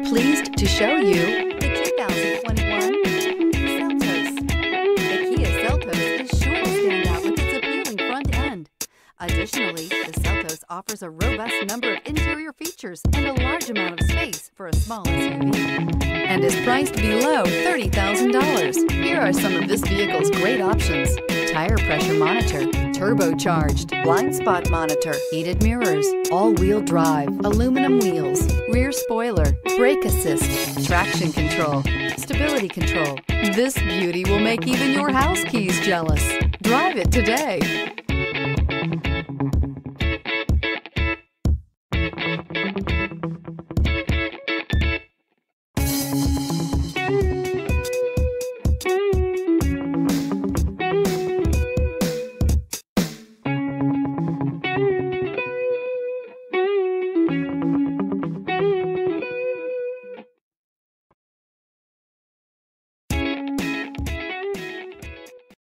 are pleased to show you the 2021 Seltos. The Kia Seltos is sure to stand out with its appealing front end. Additionally, the Seltos offers a robust number of interior features and a large amount of space for a small SUV, and is priced below $30,000. Here are some of this vehicle's great options: tire pressure monitor, turbocharged, blind spot monitor, heated mirrors, all-wheel drive, aluminum wheels, rear spoiler, brake assist, traction control, stability control. This beauty will make even your house keys jealous. Drive it today.